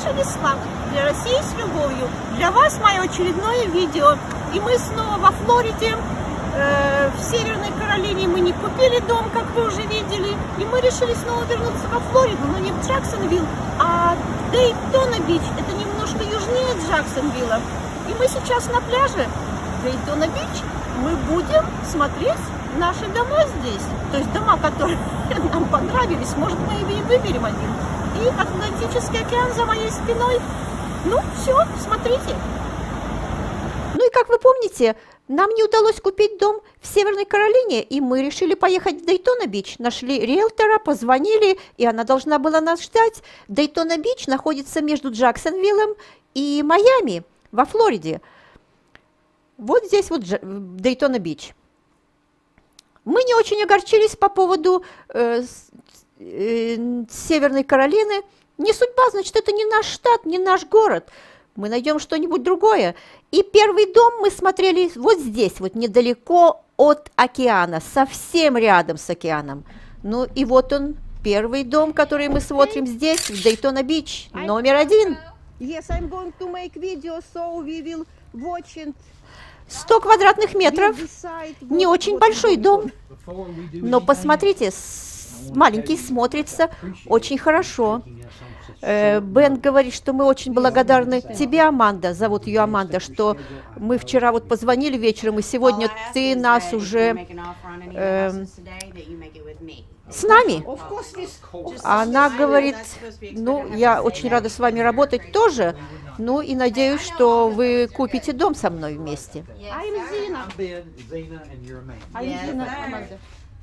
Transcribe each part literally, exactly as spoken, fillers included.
слушали «Слав» для России с любовью. Для вас мое очередное видео. И мы снова во Флориде. Э, в Северной Каролине мы не купили дом, как вы уже видели. И мы решили снова вернуться во Флориду, но не в Джексонвилл, а в Дейтона Бич. Это немножко южнее Джексонвилла. И мы сейчас на пляже Дейтона Бич. Мы будем смотреть наши дома здесь. То есть дома, которые нам понравились. Может, мы и выберем один. И Атлантический океан за моей спиной. Ну, все, смотрите. Ну и как вы помните, нам не удалось купить дом в Северной Каролине, и мы решили поехать в Дейтона-Бич. Нашли риэлтора, позвонили, и она должна была нас ждать. Дейтона-Бич находится между Джексонвиллом и Майами во Флориде. Вот здесь вот Дейтона-Бич. Мы не очень огорчились по поводу э, э, Северной Каролины. Не судьба, значит, это не наш штат, не наш город. Мы найдем что-нибудь другое. И первый дом мы смотрели вот здесь, вот недалеко от океана, совсем рядом с океаном. Ну и вот он, первый дом, который мы смотрим здесь, в Дейтона-Бич, номер один. сто квадратных метров, не очень большой дом, но посмотрите, маленький смотрится очень хорошо. Бен говорит, что мы очень благодарны тебе, Аманда, зовут ее Аманда, что мы вчера вот позвонили вечером, и сегодня ты нас уже э, с нами. Она говорит, ну, я очень рада с вами работать тоже, ну, и надеюсь, что вы купите дом со мной вместе.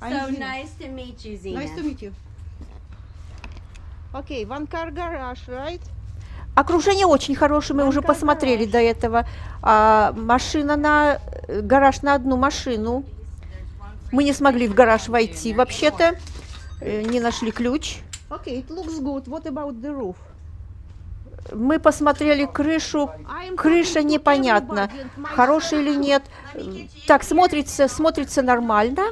So nice to meet you, Zina. Nice to meet you. Okay, one car garage, right? Окружение очень хорошее, мы уже посмотрели до этого. А, машина на гараж на одну машину. Мы не смогли в гараж войти, вообще-то не нашли ключ. Okay, it looks good. What about the roof? Мы посмотрели крышу, крыша непонятна, хорошая или нет. Так смотрится, смотрится нормально.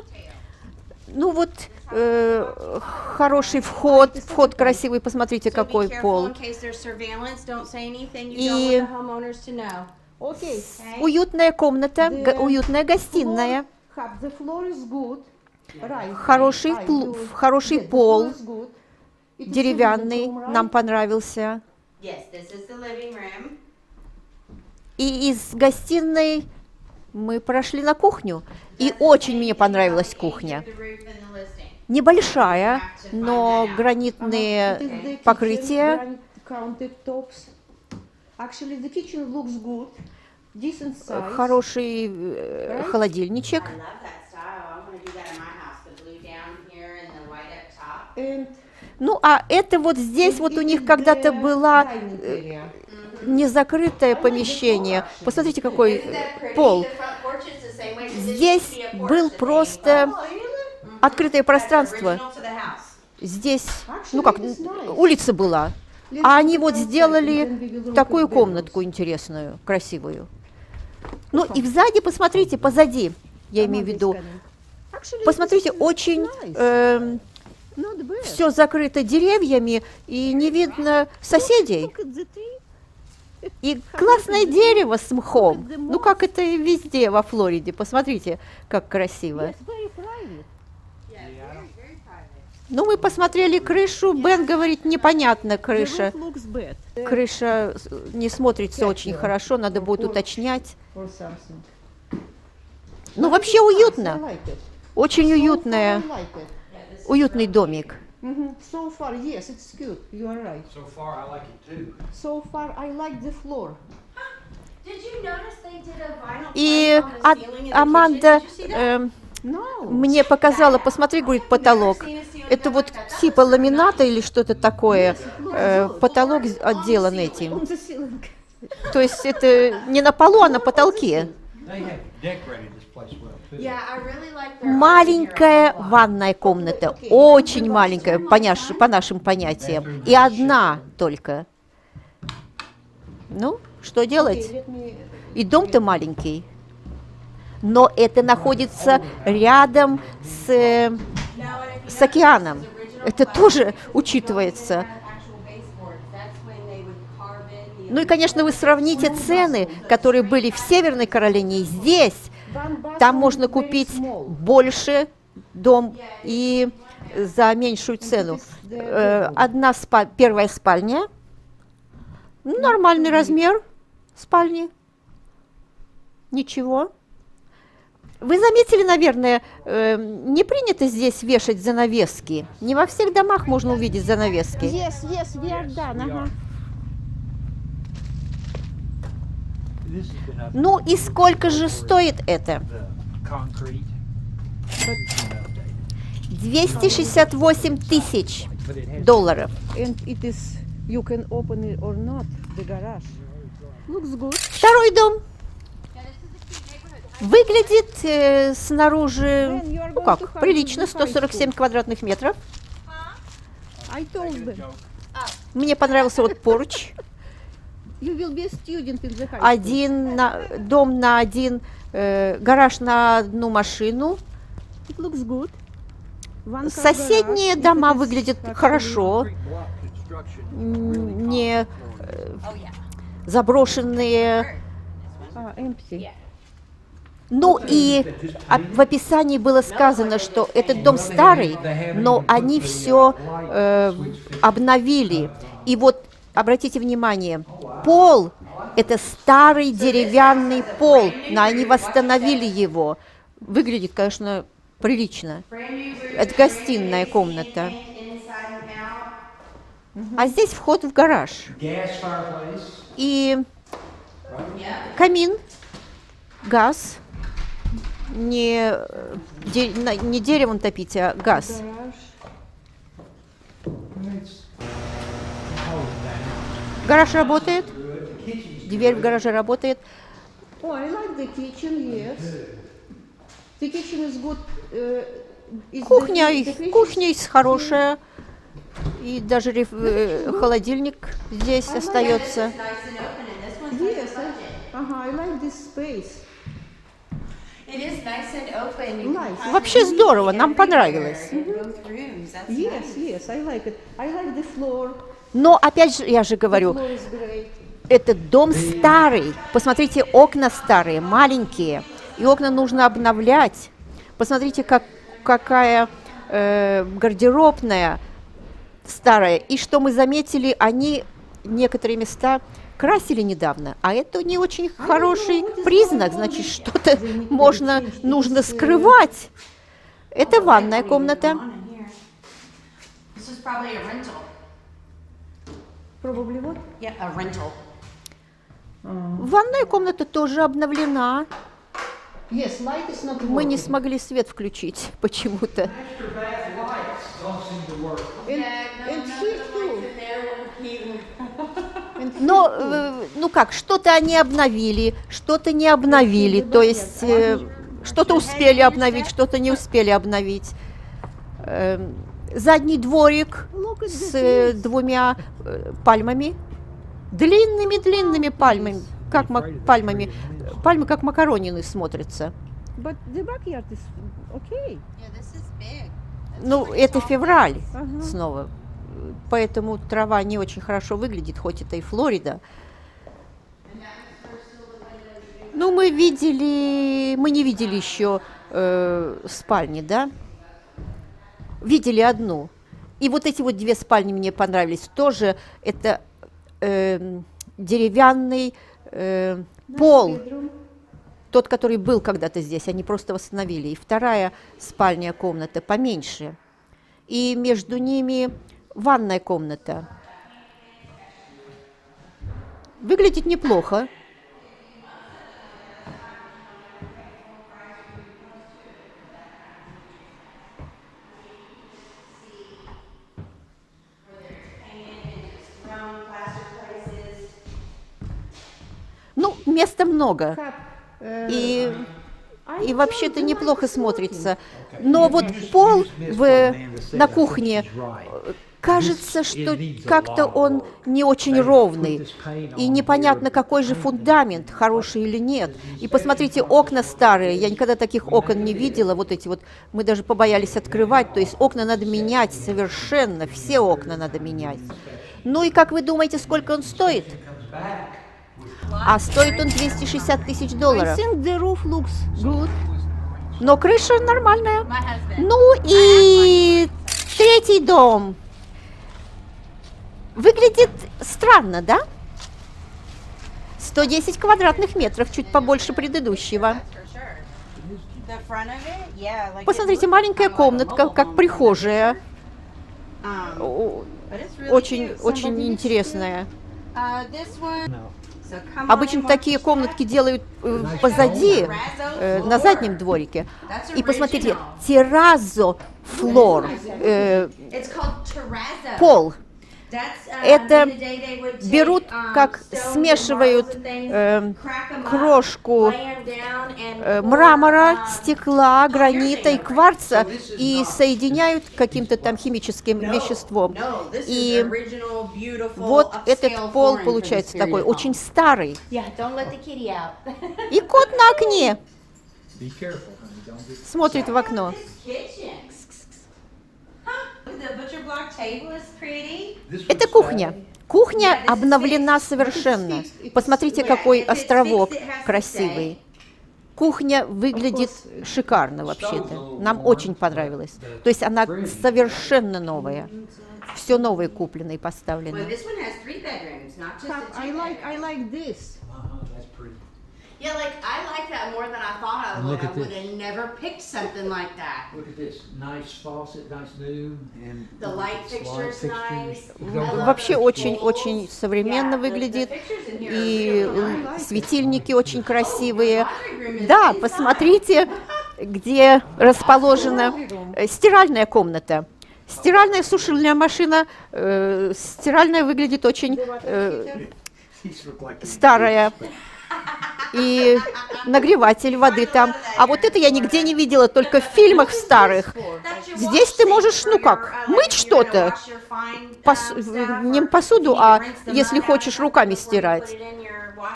Ну вот, э, хороший вход, вход красивый, посмотрите, какой пол. И уютная комната, уютная гостиная, хороший, хороший пол, деревянный, нам понравился. И из гостиной мы прошли на кухню, и очень мне понравилась кухня. Небольшая, но гранитные покрытия. Хороший холодильничек. Ну, а это вот здесь вот у них когда-то была незакрытое помещение. Посмотрите, какой пол. Здесь был просто открытое пространство. Здесь, ну как, улица была. А они вот сделали такую комнатку интересную, красивую. Ну и сзади, посмотрите, позади, я имею в виду. Посмотрите, очень... Э, все закрыто деревьями, и не видно соседей. И классное дерево с мхом. Ну, как это и везде во Флориде. Посмотрите, как красиво. Ну, мы посмотрели крышу. Бен говорит, непонятно крыша. Крыша не смотрится очень хорошо, надо будет уточнять. Ну, вообще уютно. Очень уютная, уютный домик. So far, yes, it's good. You are right. So far, I like it too. So far, I like the floor. Did you notice they did a vinyl plank on the ceiling in the kitchen? Did you see that? И Аманда мне показала, посмотри, говорит, потолок. Это вот типа ламината или что-то такое. Потолок отделан этим. То есть это не на полу, а на потолке. Маленькая ванная комната, очень маленькая, по, наш, по нашим понятиям, и одна только. Ну, что делать? И дом-то маленький, но это находится рядом с, с океаном, это тоже учитывается. Ну и, конечно, вы сравните цены, которые были в Северной Каролине и здесь. Там можно купить больше дом и за меньшую цену. Одна спа- первая спальня, нормальный размер спальни, ничего. Вы заметили, наверное, э, не принято здесь вешать занавески. Не во всех домах можно увидеть занавески. Yes, yes, we are done. Ага. Ну и сколько же стоит это? двести шестьдесят восемь тысяч долларов. Второй дом. Выглядит э, снаружи, ну как, прилично, сто сорок семь квадратных метров. Мне понравился вот поруч. Один на, дом на один, э, гараж на одну машину. Соседние дома выглядят хорошо, не э, заброшенные. Ну и в описании было сказано, что этот дом старый, но они все э, обновили. И вот, обратите внимание, пол – это старый деревянный пол, но они восстановили его. Выглядит, конечно, прилично. Это гостиная комната. А здесь вход в гараж. И камин, газ. Не, де, не деревом топить, а газ. Гараж работает. Дверь в гараже работает. Кухня, кухня хорошая. И даже реф, холодильник здесь остается. Вообще здорово, нам понравилось. Но опять же, я же говорю, этот дом старый. Посмотрите, окна старые, маленькие. И окна нужно обновлять. Посмотрите, как, какая э, гардеробная старая. И что мы заметили, они некоторые места красили недавно, а это не очень хороший признак, значит, что-то можно, нужно скрывать. Это ванная комната. Ванная комната тоже обновлена. Мы не смогли свет включить почему-то. Но, э, ну как, что-то они обновили, что-то не обновили, то есть э, что-то успели обновить, что-то не успели обновить. Э, задний дворик с э, двумя э, пальмами, длинными-длинными пальмами, как пальмами, пальмы как макаронины смотрятся. Ну, это февраль снова. Поэтому трава не очень хорошо выглядит, хоть это и Флорида. Ну, мы видели, мы не видели еще э, спальни, да? Видели одну. И вот эти вот две спальни мне понравились тоже. Это э, деревянный э, пол, тот, который был когда-то здесь, они просто восстановили. И вторая спальня комната поменьше. И между ними ванная комната. Выглядит неплохо. Ну, места много. И, и вообще-то неплохо смотрится. Но вот пол в, на кухне... Кажется, что как-то он не очень ровный, и непонятно, какой же фундамент, хороший или нет. И посмотрите, окна старые, я никогда таких окон не видела, вот эти вот, мы даже побоялись открывать, то есть окна надо менять совершенно, все окна надо менять. Ну и как вы думаете, сколько он стоит? А стоит он двести шестьдесят тысяч долларов. Но крыша нормальная. Ну и третий дом. Выглядит странно, да? сто десять квадратных метров, чуть побольше предыдущего. Посмотрите, маленькая комнатка, как прихожая. Очень, очень интересная. Обычно такие комнатки делают позади, э, на заднем дворике. И посмотрите, терразо флор, э, пол. Это берут, как смешивают э, крошку э, мрамора, стекла, гранита и кварца и соединяют каким-то там химическим веществом. И вот этот пол получается такой, очень старый. И кот на окне смотрит в окно. Это кухня. Кухня обновлена совершенно. Посмотрите, какой островок красивый. Кухня выглядит шикарно вообще-то. Нам очень понравилось. То есть она совершенно новая. Все новое куплено и поставлено. Вообще очень-очень современно выглядит, и светильники очень красивые. Да, посмотрите, где расположена стиральная комната. Стиральная сушильная машина, э, стиральная выглядит очень э, старая. И нагреватель воды там. А вот это я нигде не видела, только в фильмах старых. Здесь ты можешь, ну как, мыть что-то. Пос... Не посуду, а если хочешь, руками стирать.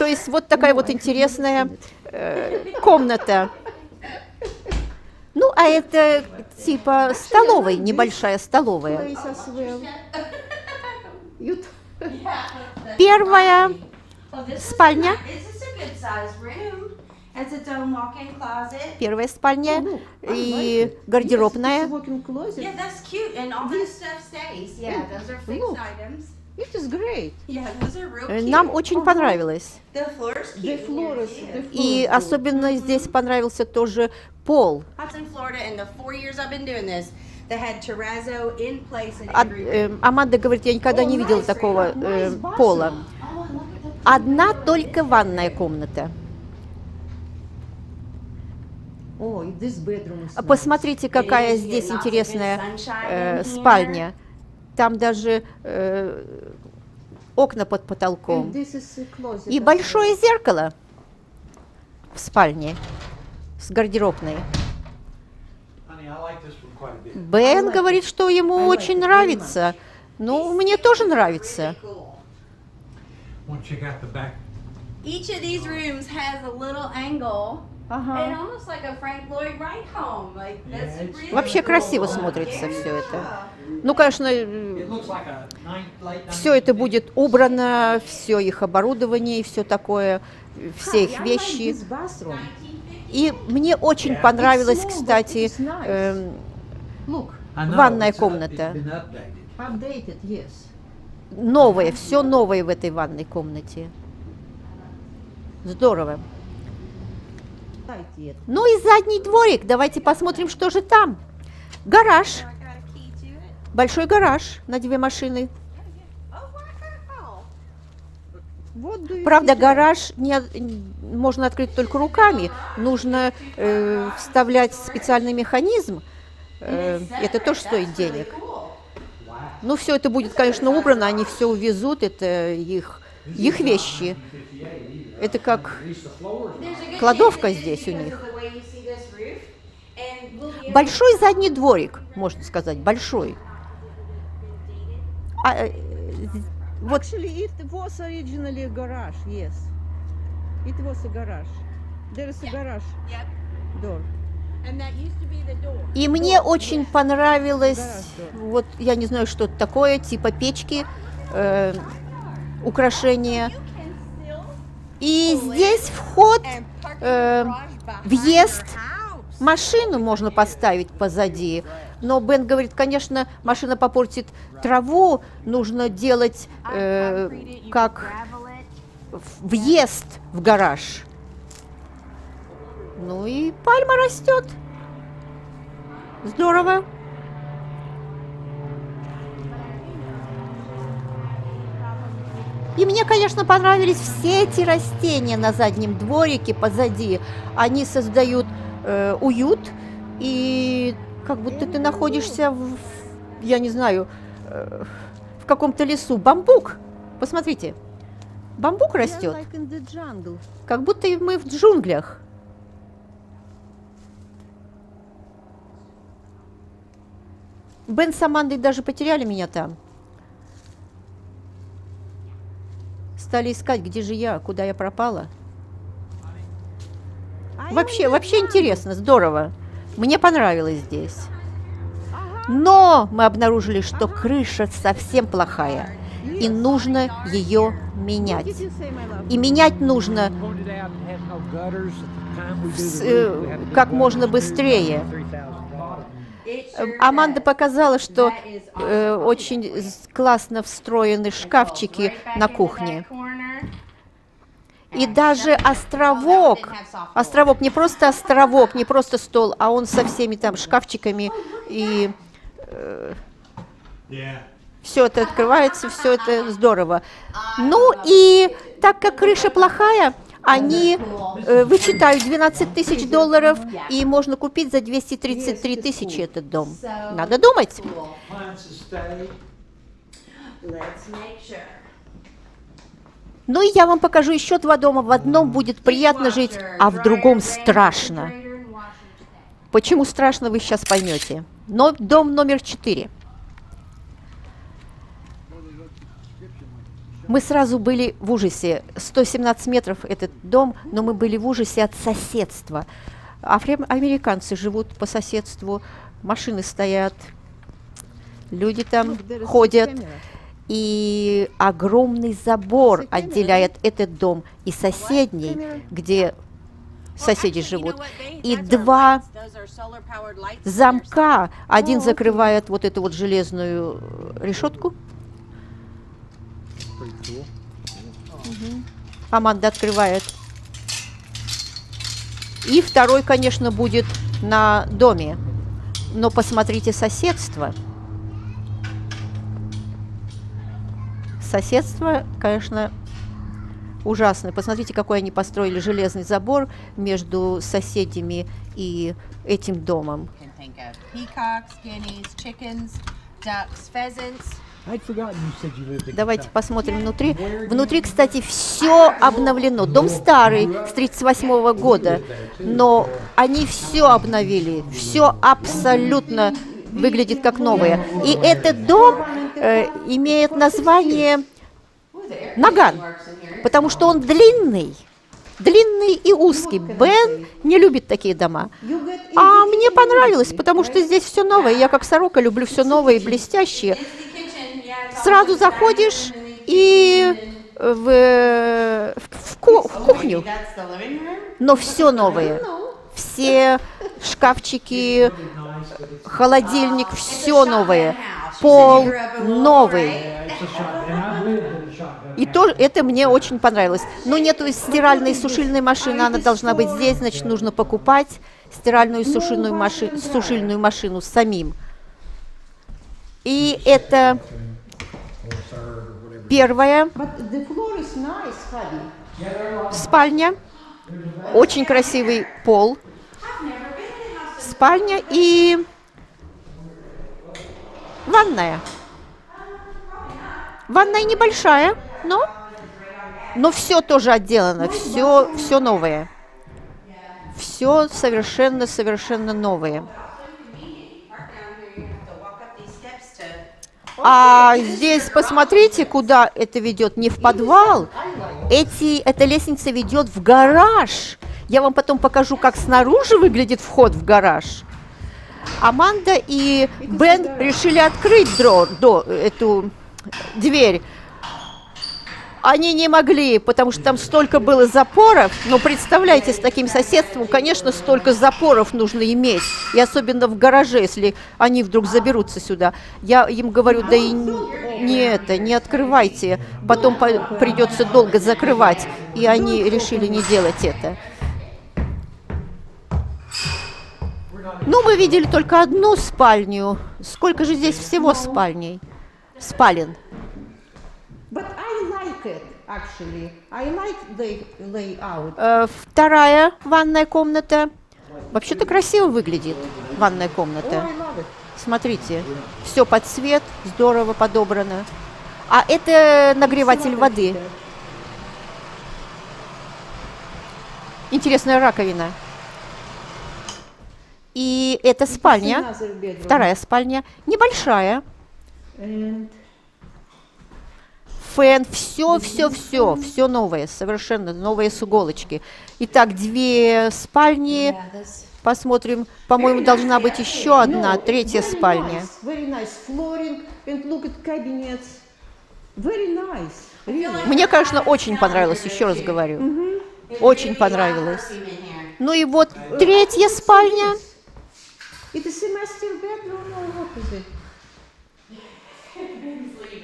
То есть вот такая вот интересная э, комната. Ну, а это типа столовой, небольшая столовая. Первая спальня. Первая спальня и гардеробная. Нам очень понравилось. И особенно здесь понравился тоже пол. А, э, Аманда говорит, я никогда не видела такого э, пола. Одна только ванная комната. Посмотрите, какая здесь интересная э, спальня. Там даже э, окна под потолком. И большое зеркало в спальне с гардеробной. Бен говорит, что ему очень нравится. Ну, мне тоже нравится. Each of these rooms has a little angle, and almost like a Frank Lloyd Wright home. Like that's really. Вообще красиво смотрится все это. Ну, конечно, все это будет убрано, все их оборудование и все такое, все их вещи. И мне очень понравилась, кстати, э, ванная комната. Новое, все новое в этой ванной комнате. Здорово. Ну и задний дворик. Давайте посмотрим, что же там. Гараж. Большой гараж на две машины. Правда, гараж не, можно открыть только руками. Нужно э, вставлять специальный механизм. Э, это тоже стоит денег. Ну, все это будет, конечно, убрано, они все увезут, это их, их вещи. Это как кладовка здесь у них. Большой задний дворик, можно сказать, большой. А, вот. И мне очень понравилось, вот я не знаю, что это такое, типа печки, э, украшения. И здесь вход, э, въезд, машину можно поставить позади. Но Бен говорит, конечно, машина попортит траву, нужно делать э, как въезд в гараж. Ну и пальма растет. Здорово. И мне, конечно, понравились все эти растения на заднем дворике, позади. Они создают э, уют, и как будто ты находишься, в, я не знаю, э, в каком-то лесу. Бамбук, посмотрите, бамбук растет, как будто мы в джунглях. Бен с Амандой даже потеряли меня там. Стали искать, где же я, куда я пропала. Вообще, вообще интересно, здорово. Мне понравилось здесь. Но мы обнаружили, что крыша совсем плохая, и нужно ее менять. И менять нужно в, э, как можно быстрее. Аманда показала, что э, очень классно встроены шкафчики на кухне. И даже островок, островок, не просто островок, не просто стол, а он со всеми там шкафчиками, и э, все это открывается, все это здорово. Ну и так как крыша плохая, они э, вычитают двенадцать тысяч долларов, и можно купить за двести тридцать три тысячи этот дом. Надо думать. Ну и я вам покажу еще два дома. В одном будет приятно жить, а в другом страшно. Почему страшно, вы сейчас поймете. Но дом номер четыре. Мы сразу были в ужасе. сто семнадцать метров этот дом, но мы были в ужасе от соседства. Афроамериканцы живут по соседству, машины стоят, люди там ходят. И огромный забор отделяет этот дом и соседний, где соседи живут. И два замка. Один закрывает вот эту вот железную решетку. Угу. Аманда открывает. И второй, конечно, будет на доме. Но посмотрите соседство. Соседство, конечно, ужасное. Посмотрите, какой они построили железный забор между соседями и этим домом. Давайте посмотрим внутри. Внутри, кстати, все обновлено. Дом старый, с тридцать восьмого года, но они все обновили. Все абсолютно выглядит как новое. И этот дом э, имеет название Наган, потому что он длинный. Длинный и узкий. Бен не любит такие дома. А мне понравилось, потому что здесь все новое. Я как сорока люблю все новое и блестящее. Сразу заходишь и в, в, ку в кухню, но все новое, все шкафчики, холодильник, все новое, пол новый. И то, это мне очень понравилось. Но нету стиральной и сушильной машины, она должна быть здесь, значит, нужно покупать стиральную и сушильную, маши сушильную машину самим. И это... Первая спальня, очень красивый пол, спальня и ванная. Ванная небольшая, но, но все тоже отделано, все, все новое, все совершенно-совершенно новое. А здесь посмотрите, куда это ведет, не в подвал, Эти, эта лестница ведет в гараж. Я вам потом покажу, как снаружи выглядит вход в гараж. Аманда и Бен решили открыть дро, до, эту дверь, Они не могли, потому что там столько было запоров. Но представляете, с таким соседством, конечно, столько запоров нужно иметь. И особенно в гараже, если они вдруг заберутся сюда. Я им говорю, да и не это, не открывайте. Потом придется долго закрывать. И они решили не делать это. Ну, мы видели только одну спальню. Сколько же здесь всего спальней? Спален. Вторая ванная комната. Вообще-то красиво выглядит ванная комната. Смотрите, все под цвет, здорово подобрано. А это нагреватель воды. Интересная раковина. И это спальня, вторая спальня, небольшая. Фэн, все, все, все, все новое, совершенно новые с иголочки. Итак, две спальни. Посмотрим, по-моему, должна быть еще одна, третья спальня. Мне, конечно, очень понравилось, еще раз говорю. Очень понравилось. Ну и вот третья спальня.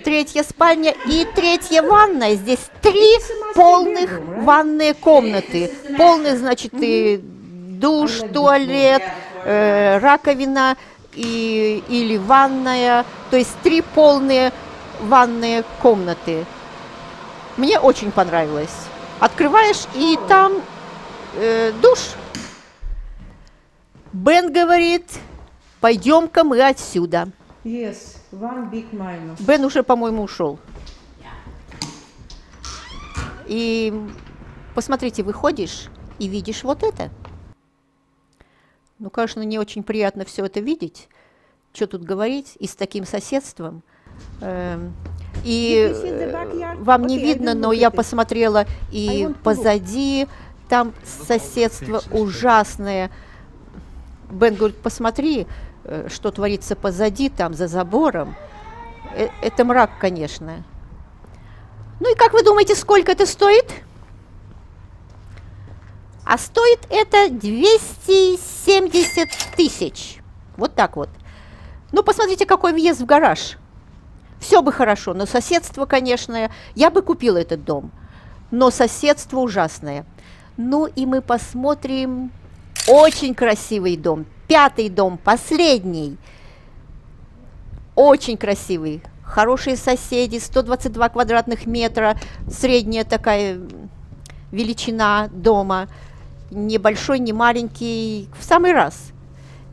Третья спальня и третья ванная. Здесь три полных ванные комнаты. Полных, значит, и душ, туалет, э, раковина и, или ванная. То есть три полные ванные комнаты. Мне очень понравилось. Открываешь, и там э, душ. Бен говорит, пойдем-ка мы отсюда. Yes, one big minus. Бен уже, по-моему, ушел. И посмотрите, выходишь и видишь вот это. Ну, конечно, не очень приятно все это видеть. Что тут говорить? И с таким соседством. И вам не видно, но я посмотрела и позади. Там соседство ужасное. Бен говорит, посмотри, что творится позади, там, за забором. Это мрак, конечно. Ну и как вы думаете, сколько это стоит? А стоит это двести семьдесят тысяч. Вот так вот. Ну, посмотрите, какой въезд в гараж. Все бы хорошо, но соседство, конечно, я бы купила этот дом. Но соседство ужасное. Ну и мы посмотрим. Очень красивый дом. Пятый дом, последний. Очень красивый. Хорошие соседи, сто двадцать два квадратных метра. Средняя такая величина дома. Небольшой, не маленький. В самый раз.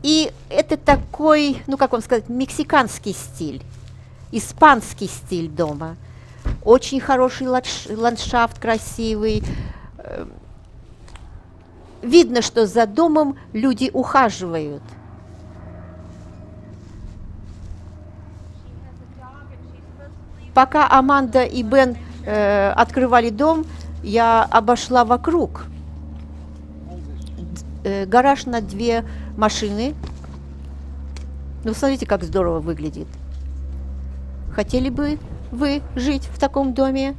И это такой, ну как вам сказать, мексиканский стиль. Испанский стиль дома. Очень хороший ландшафт, красивый. Видно, что за домом люди ухаживают. Пока Аманда и Бен э, открывали дом, я обошла вокруг. Э, гараж на две машины. Ну, смотрите, как здорово выглядит. Хотели бы вы жить в таком доме?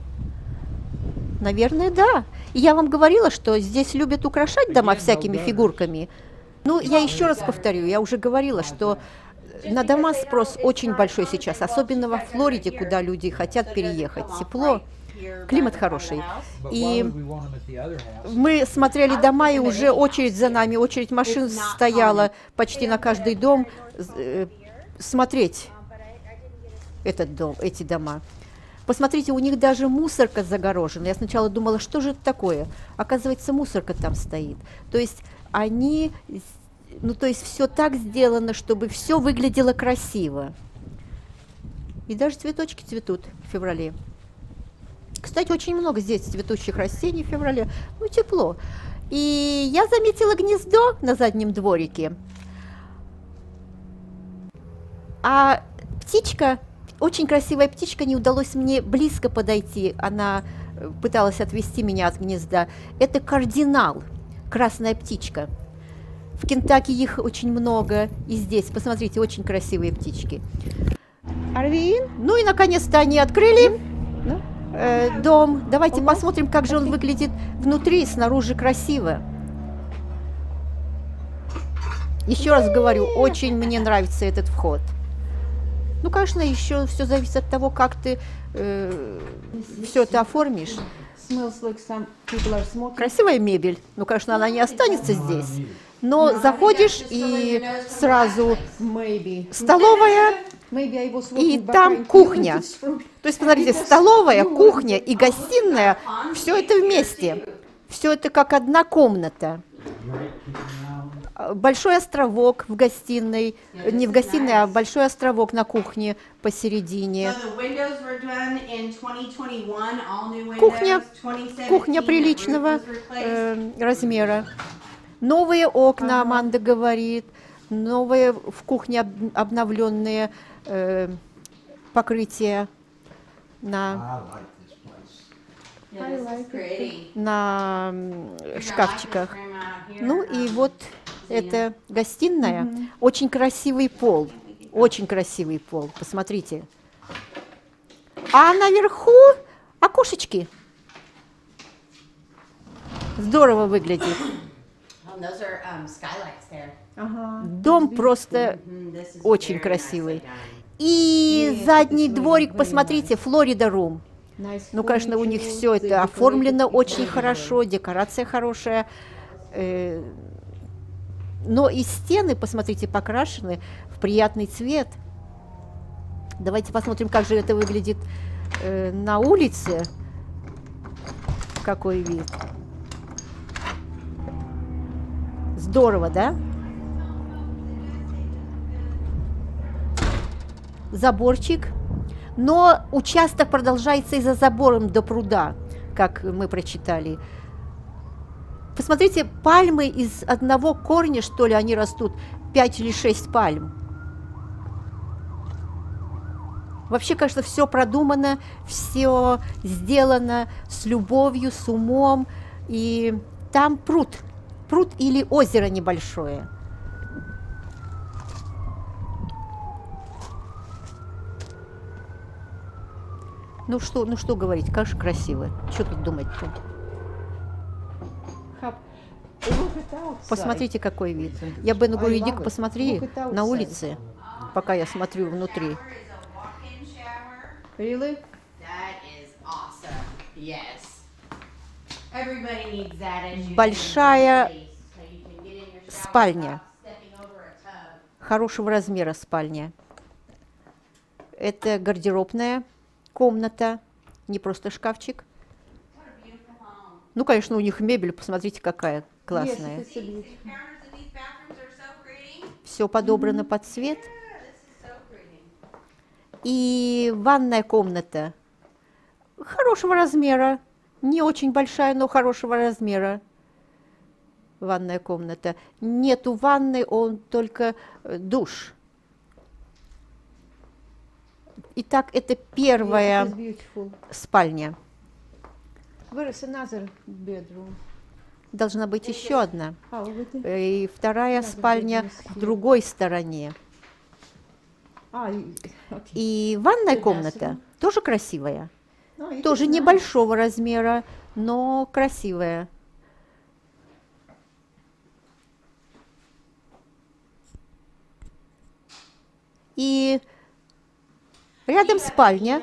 Наверное, да. И я вам говорила, что здесь любят украшать дома всякими фигурками. Ну, я еще раз повторю, я уже говорила, что на дома спрос очень большой сейчас, особенно во Флориде, куда люди хотят переехать. Тепло, климат хороший. И мы смотрели дома, и уже очередь за нами, очередь машин стояла почти на каждый дом смотреть этот дом, эти дома. Посмотрите, у них даже мусорка загорожена. Я сначала думала, что же это такое? Оказывается, мусорка там стоит. То есть они, ну то есть все так сделано, чтобы все выглядело красиво. И даже цветочки цветут в феврале. Кстати, очень много здесь цветущих растений в феврале. Ну, тепло. И я заметила гнездо на заднем дворике. А птичка... Очень красивая птичка, не удалось мне близко подойти, она пыталась отвести меня от гнезда. Это кардинал, красная птичка. В Кентаки их очень много, и здесь, посмотрите, очень красивые птички. Арвин. Ну и наконец-то они открыли. э, дом. Давайте посмотрим, как же он выглядит внутри, снаружи красиво. Еще раз говорю, очень мне нравится этот вход. Ну, конечно, еще все зависит от того, как ты э, все это оформишь. Красивая мебель. Ну, конечно, она не останется здесь. Но заходишь и сразу столовая, и там кухня. То есть, посмотрите, столовая, кухня и гостиная, все это вместе. Все это как одна комната. Большой островок в гостиной, не в гостиной, а большой островок на кухне посередине. Кухня, кухня приличного э, размера. Новые окна, Аманда говорит, новые в кухне обновленные э, покрытия на, на шкафчиках. Ну и вот это гостиная. Mm-hmm. Очень красивый пол. Очень красивый пол. Посмотрите. А наверху окошечки. Здорово выглядит. Дом просто очень красивый. И задний дворик, посмотрите, Флорида Рум. Ну, конечно, у них все это оформлено очень хорошо, декорация хорошая. Но и стены, посмотрите, покрашены в приятный цвет. Давайте посмотрим, как же это выглядит э, на улице. Какой вид. Здорово, да? Заборчик. Но участок продолжается и за забором до пруда, как мы прочитали. Посмотрите, пальмы из одного корня, что ли, они растут, пять или шесть пальм. Вообще, конечно, все продумано, все сделано с любовью, с умом. И там пруд, пруд или озеро небольшое. Ну что, ну что говорить, как же красиво, что тут думать-то? Посмотрите, какой вид. Я Бену говорю, иди-ка посмотри на улице, пока я смотрю внутри. Really? Большая спальня. Хорошего размера спальня. Это гардеробная комната, не просто шкафчик. Ну, конечно, у них мебель, посмотрите, какая классная. Yes, все подобрано mm-hmm. под цвет. И ванная комната хорошего размера, не очень большая, но хорошего размера. Ванная комната. Нету ванны, он только душ. Итак, это первая yes, спальня. Должна быть еще одна. И вторая спальня в другой стороне. И ванная комната тоже красивая. Тоже небольшого размера, но красивая. И рядом спальня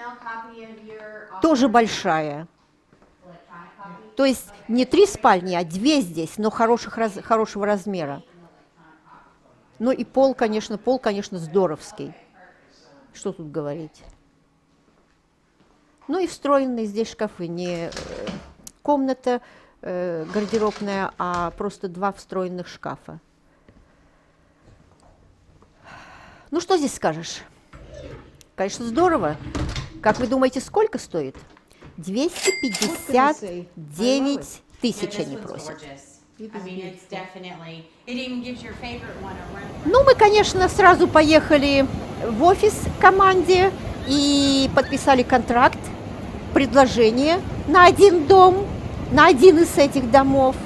тоже большая. То есть не три спальни, а две здесь, но хороших, раз, хорошего размера. Ну и пол, конечно, пол, конечно, здоровский. Что тут говорить? Ну и встроенные здесь шкафы. Не комната э, гардеробная, а просто два встроенных шкафа. Ну что здесь скажешь? Конечно, здорово. Как вы думаете, сколько стоит? двести пятьдесят девять тысяч они просят. Ну, мы, конечно, сразу поехали в офис к команде и подписали контракт, предложение на один дом, на один из этих домов.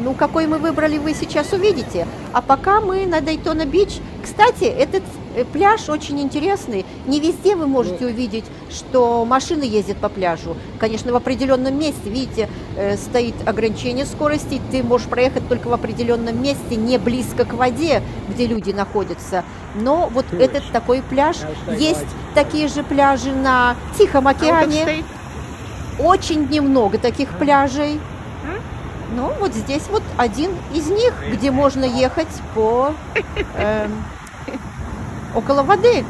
Ну, какой мы выбрали, вы сейчас увидите. А пока мы на Дейтона Бич. Кстати, этот пляж очень интересный. Не везде вы можете увидеть, что машины ездят по пляжу. Конечно, в определенном месте, видите, стоит ограничение скорости. Ты можешь проехать только в определенном месте, не близко к воде, где люди находятся. Но вот этот такой пляж. Есть такие же пляжи на Тихом океане. Очень немного таких пляжей. Ну, вот здесь вот один из них, где можно ехать по э, около воды.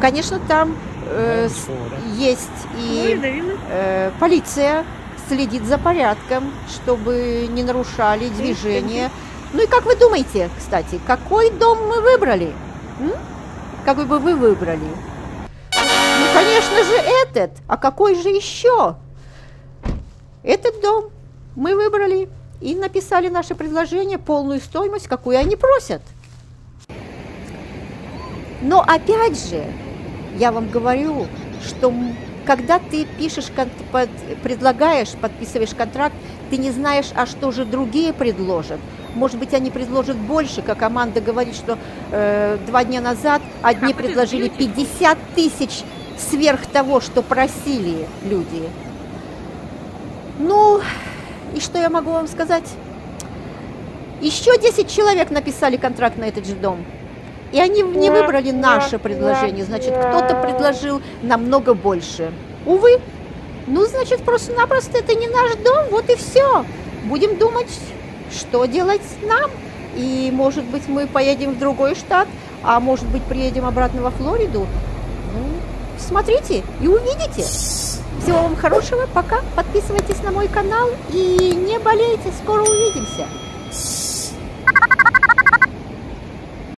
Конечно, там э, с, есть и э, полиция следит за порядком, чтобы не нарушали движение. Ну и как вы думаете, кстати, какой дом мы выбрали? М? Какой бы вы выбрали? Ну, конечно же, этот. А какой же еще? Этот дом мы выбрали и написали наше предложение, полную стоимость, какую они просят. Но опять же, я вам говорю, что когда ты пишешь, под, предлагаешь, подписываешь контракт, ты не знаешь, а что же другие предложат. Может быть, они предложат больше, как Аманда говорит, что э, два дня назад одни предложили пятьдесят тысяч сверх того, что просили люди. Ну, и что я могу вам сказать? Еще десять человек написали контракт на этот же дом. И они не выбрали наше предложение. Значит, кто-то предложил намного больше. Увы. Ну, значит, просто-напросто это не наш дом, вот и все. Будем думать, что делать нам. И, может быть, мы поедем в другой штат, а может быть, приедем обратно во Флориду. Ну, смотрите и увидите. Всего вам хорошего, пока, подписывайтесь на мой канал и не болейте, скоро увидимся!